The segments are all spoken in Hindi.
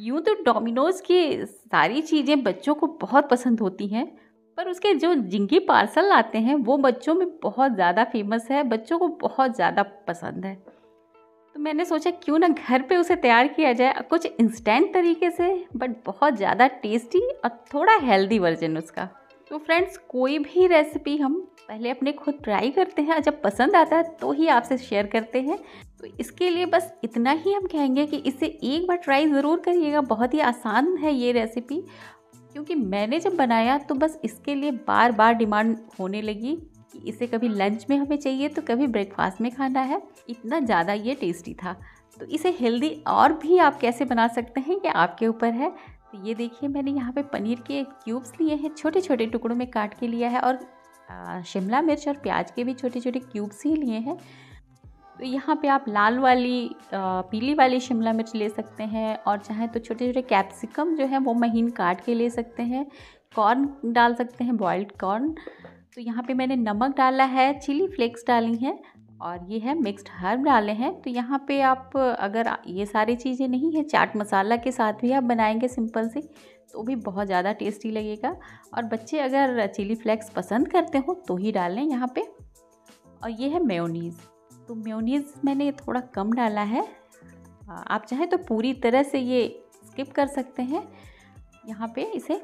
यूँ तो डोमिनोज़ की सारी चीज़ें बच्चों को बहुत पसंद होती हैं, पर उसके जो जिंगी पार्सल आते हैं वो बच्चों में बहुत ज़्यादा फेमस है, बच्चों को बहुत ज़्यादा पसंद है। तो मैंने सोचा क्यों ना घर पे उसे तैयार किया जाए, कुछ इंस्टेंट तरीके से, बट बहुत ज़्यादा टेस्टी और थोड़ा हेल्दी वर्जन उसका। तो फ्रेंड्स, कोई भी रेसिपी हम पहले अपने खुद ट्राई करते हैं और जब पसंद आता है तो ही आपसे शेयर करते हैं। तो इसके लिए बस इतना ही हम कहेंगे कि इसे एक बार ट्राई ज़रूर करिएगा। बहुत ही आसान है ये रेसिपी, क्योंकि मैंने जब बनाया तो बस इसके लिए बार बार डिमांड होने लगी कि इसे कभी लंच में हमें चाहिए तो कभी ब्रेकफास्ट में खाना है, इतना ज़्यादा ये टेस्टी था। तो इसे हेल्दी और भी आप कैसे बना सकते हैं ये आपके ऊपर है। तो ये देखिए, मैंने यहाँ पे पनीर के क्यूब्स लिए हैं, छोटे छोटे टुकड़ों में काट के लिया है, और शिमला मिर्च और प्याज के भी छोटे छोटे क्यूब्स ही लिए हैं। तो यहाँ पे आप लाल वाली पीली वाली शिमला मिर्च ले सकते हैं, और चाहे तो छोटे छोटे कैप्सिकम जो है वो महीन काट के ले सकते हैं। कॉर्न डाल सकते हैं, बॉइल्ड कॉर्न। तो यहाँ पे मैंने नमक डाला है, चिली फ्लेक्स डाली हैं, और ये है मिक्स्ड हर्ब डाले हैं। तो यहाँ पे आप अगर ये सारी चीज़ें नहीं है, चाट मसाला के साथ भी आप बनाएंगे सिंपल से, तो भी बहुत ज़्यादा टेस्टी लगेगा। और बच्चे अगर चिली फ्लेक्स पसंद करते हो तो ही डालें यहाँ पे। और ये है मेयोनीज़। तो मेयोनीज़ मैंने थोड़ा कम डाला है, आप चाहें तो पूरी तरह से ये स्किप कर सकते हैं यहाँ पे इसे।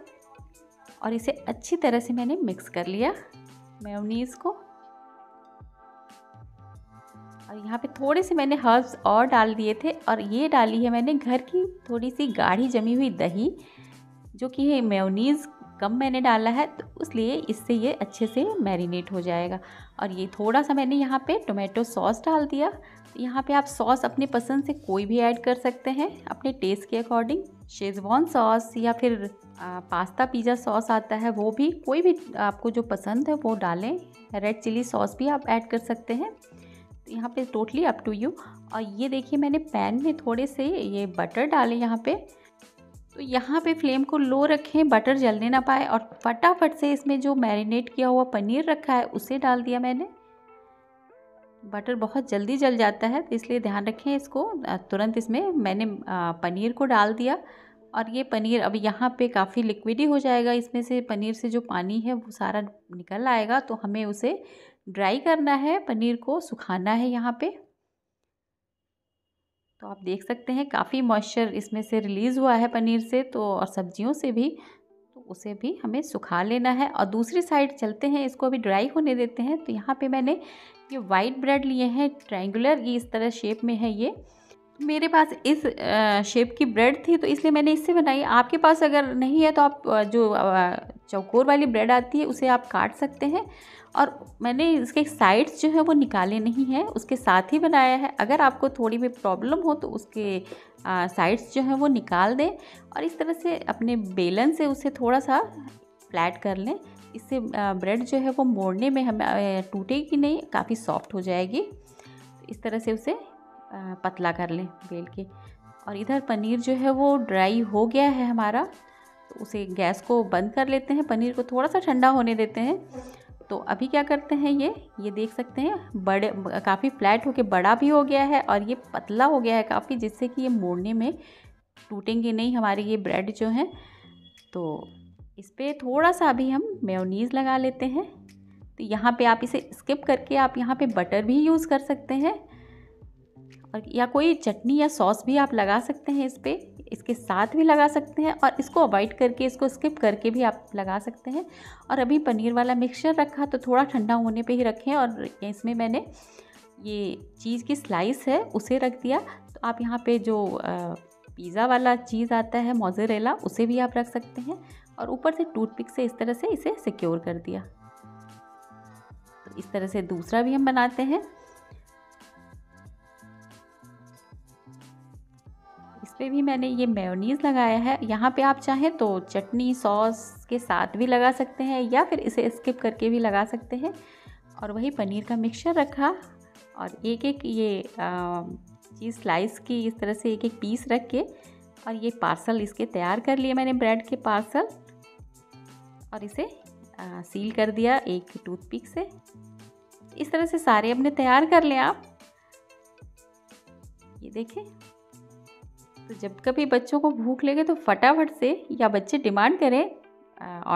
और इसे अच्छी तरह से मैंने मिक्स कर लिया मेयोनीज़ को। और यहाँ पे थोड़े से मैंने हर्ब्स और डाल दिए थे, और ये डाली है मैंने घर की थोड़ी सी गाढ़ी जमी हुई दही, जो कि ये मेयोनीज़ कम मैंने डाला है तो इसलिए इससे ये अच्छे से मैरिनेट हो जाएगा। और ये थोड़ा सा मैंने यहाँ पे टोमेटो सॉस डाल दिया। यहाँ पे आप सॉस अपने पसंद से कोई भी ऐड कर सकते हैं अपने टेस्ट के अकॉर्डिंग। शेजवान सॉस या फिर पास्ता पिज़्ज़ा सॉस आता है, वो भी कोई भी आपको जो पसंद है वो डालें। रेड चिली सॉस भी आप ऐड कर सकते हैं, यहाँ पे टोटली अप टू यू। और ये देखिए, मैंने पैन में थोड़े से ये बटर डाले यहाँ पे। तो यहाँ पे फ्लेम को लो रखें, बटर जलने ना पाए, और फटाफट से इसमें जो मैरिनेट किया हुआ पनीर रखा है उसे डाल दिया मैंने। बटर बहुत जल्दी जल जाता है तो इसलिए ध्यान रखें इसको। तुरंत इसमें मैंने पनीर को डाल दिया, और ये पनीर अब यहाँ पे काफ़ी लिक्विडी हो जाएगा, इसमें से पनीर से जो पानी है वो सारा निकल आएगा। तो हमें उसे ड्राई करना है, पनीर को सुखाना है यहाँ पे। तो आप देख सकते हैं काफ़ी मॉइस्चर इसमें से रिलीज़ हुआ है पनीर से, तो और सब्जियों से भी। तो उसे भी हमें सुखा लेना है। और दूसरी साइड चलते हैं, इसको अभी ड्राई होने देते हैं। तो यहाँ पे मैंने ये वाइट ब्रेड लिए हैं, ट्रायंगुलर, ये इस तरह शेप में है। ये मेरे पास इस शेप की ब्रेड थी तो इसलिए मैंने इससे बनाई। आपके पास अगर नहीं है तो आप जो चौकोर वाली ब्रेड आती है उसे आप काट सकते हैं। और मैंने इसके साइड्स जो है वो निकाले नहीं हैं, उसके साथ ही बनाया है। अगर आपको थोड़ी भी प्रॉब्लम हो तो उसके साइड्स जो है वो निकाल दें, और इस तरह से अपने बेलन से उसे थोड़ा सा फ्लैट कर लें। इससे ब्रेड जो है वो मोड़ने में हमें टूटेगी नहीं, काफ़ी सॉफ्ट हो जाएगी। इस तरह से उसे पतला कर लें बेल के। और इधर पनीर जो है वो ड्राई हो गया है हमारा, तो उसे गैस को बंद कर लेते हैं, पनीर को थोड़ा सा ठंडा होने देते हैं। तो अभी क्या करते हैं, ये देख सकते हैं बड़े काफ़ी फ्लैट होके बड़ा भी हो गया है, और ये पतला हो गया है काफ़ी, जिससे कि ये मोड़ने में टूटेंगे नहीं हमारे ये ब्रेड जो हैं। तो इस पर थोड़ा सा अभी हम मेयोनीज़ लगा लेते हैं। तो यहाँ पे आप इसे स्किप करके आप यहाँ पे बटर भी यूज़ कर सकते हैं, और या कोई चटनी या सॉस भी आप लगा सकते हैं इस पर, इसके साथ भी लगा सकते हैं। और इसको अवॉइड करके, इसको स्किप करके भी आप लगा सकते हैं। और अभी पनीर वाला मिक्सचर रखा तो थोड़ा ठंडा होने पे ही रखें। और इसमें मैंने ये चीज़ की स्लाइस है उसे रख दिया। तो आप यहाँ पे जो पिज़्ज़ा वाला चीज़ आता है मोज़रेला, उसे भी आप रख सकते हैं। और ऊपर से टूथपिक से इस तरह से इसे सिक्योर कर दिया। तो इस तरह से दूसरा भी हम बनाते हैं। पे भी मैंने ये मेयोनीज़ लगाया है। यहाँ पे आप चाहें तो चटनी सॉस के साथ भी लगा सकते हैं, या फिर इसे स्किप करके भी लगा सकते हैं। और वही पनीर का मिक्सचर रखा, और एक एक ये चीज़ स्लाइस की इस तरह से एक एक पीस रख के, और ये पार्सल इसके तैयार कर लिए मैंने, ब्रेड के पार्सल। और इसे सील कर दिया एक टूथपिक से। इस तरह से सारे अपने तैयार कर लें आप, ये देखें। तो जब कभी बच्चों को भूख लगे तो फटाफट से या बच्चे डिमांड करें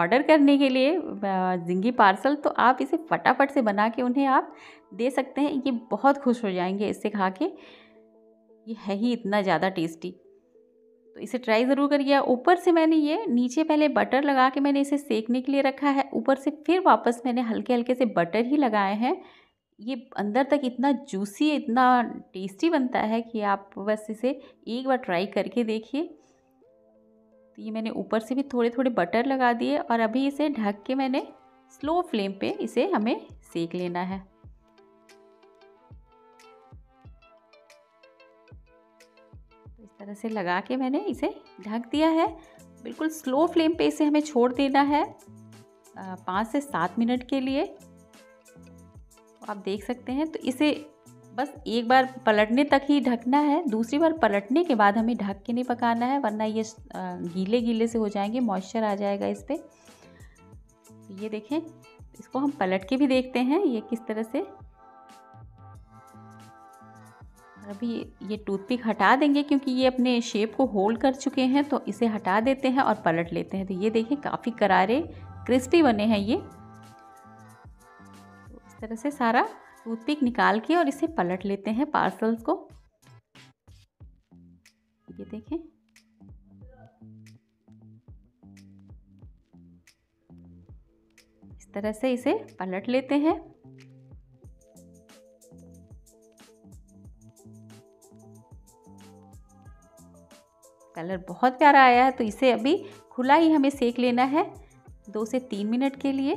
ऑर्डर करने के लिए ज़िंगी पार्सल, तो आप इसे फटाफट से बना के उन्हें आप दे सकते हैं। ये बहुत खुश हो जाएंगे इसे खा के, ये है ही इतना ज़्यादा टेस्टी। तो इसे ट्राई ज़रूर करिए। ऊपर से मैंने ये नीचे पहले बटर लगा के मैंने इसे सेकने के लिए रखा है, ऊपर से फिर वापस मैंने हल्के हल्के से बटर ही लगाए हैं। ये अंदर तक इतना जूसी इतना टेस्टी बनता है कि आप बस इसे एक बार ट्राई करके देखिए। तो ये मैंने ऊपर से भी थोड़े थोड़े बटर लगा दिए और अभी इसे ढक के मैंने स्लो फ्लेम पे इसे हमें सेक लेना है। इस तरह से लगा के मैंने इसे ढक दिया है। बिल्कुल स्लो फ्लेम पे इसे हमें छोड़ देना है 5 से 7 मिनट के लिए। आप देख सकते हैं, तो इसे बस एक बार पलटने तक ही ढकना है, दूसरी बार पलटने के बाद हमें ढक के नहीं पकाना है, वरना ये गीले गीले से हो जाएंगे, मॉइस्चर आ जाएगा इस पे। ये देखें, इसको हम पलट के भी देखते हैं ये किस तरह से। अभी ये टूथपिक हटा देंगे क्योंकि ये अपने शेप को होल्ड कर चुके हैं, तो इसे हटा देते हैं और पलट लेते हैं। तो ये देखें काफ़ी करारे क्रिस्पी बने हैं ये। इस तरह से सारा टूथपिक निकाल के और इसे पलट लेते हैं पार्सल्स को। ये देखें, इस तरह से इसे पलट लेते हैं। कलर बहुत प्यारा आया है, तो इसे अभी खुला ही हमें सेक लेना है 2 से 3 मिनट के लिए।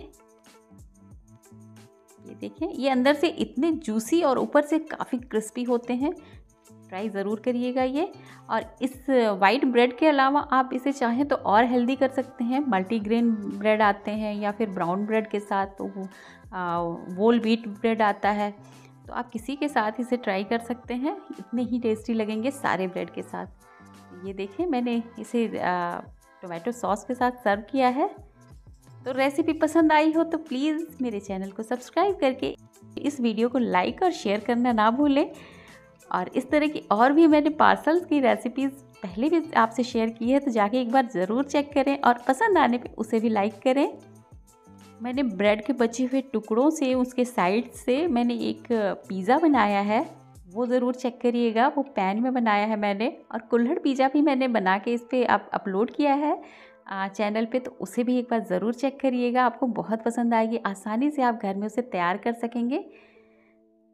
ये देखिए, ये अंदर से इतने जूसी और ऊपर से काफ़ी क्रिस्पी होते हैं। ट्राई ज़रूर करिएगा ये। और इस वाइट ब्रेड के अलावा आप इसे चाहें तो और हेल्दी कर सकते हैं। मल्टीग्रेन ब्रेड आते हैं या फिर ब्राउन ब्रेड के साथ, तो होल व्हीट ब्रेड आता है, तो आप किसी के साथ इसे ट्राई कर सकते हैं, इतने ही टेस्टी लगेंगे सारे ब्रेड के साथ। ये देखें, मैंने इसे टोमेटो सॉस के साथ सर्व किया है। तो रेसिपी पसंद आई हो तो प्लीज़ मेरे चैनल को सब्सक्राइब करके इस वीडियो को लाइक और शेयर करना ना भूलें। और इस तरह की और भी मैंने पार्सल्स की रेसिपीज़ पहले भी आपसे शेयर की है, तो जाके एक बार ज़रूर चेक करें और पसंद आने पे उसे भी लाइक करें। मैंने ब्रेड के बचे हुए टुकड़ों से उसके साइड से मैंने एक पिज़्ज़ा बनाया है, वो ज़रूर चेक करिएगा। वो पैन में बनाया है मैंने, और कुल्हड़ पिज़्ज़ा भी मैंने बना के इस पर अपलोड किया है चैनल पे, तो उसे भी एक बार ज़रूर चेक करिएगा, आपको बहुत पसंद आएगी। आसानी से आप घर में उसे तैयार कर सकेंगे,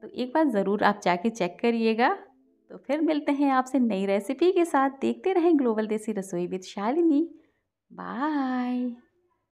तो एक बार ज़रूर आप जाके चेक करिएगा। तो फिर मिलते हैं आपसे नई रेसिपी के साथ। देखते रहें ग्लोबल देसी रसोई विद शालिनी। बाय।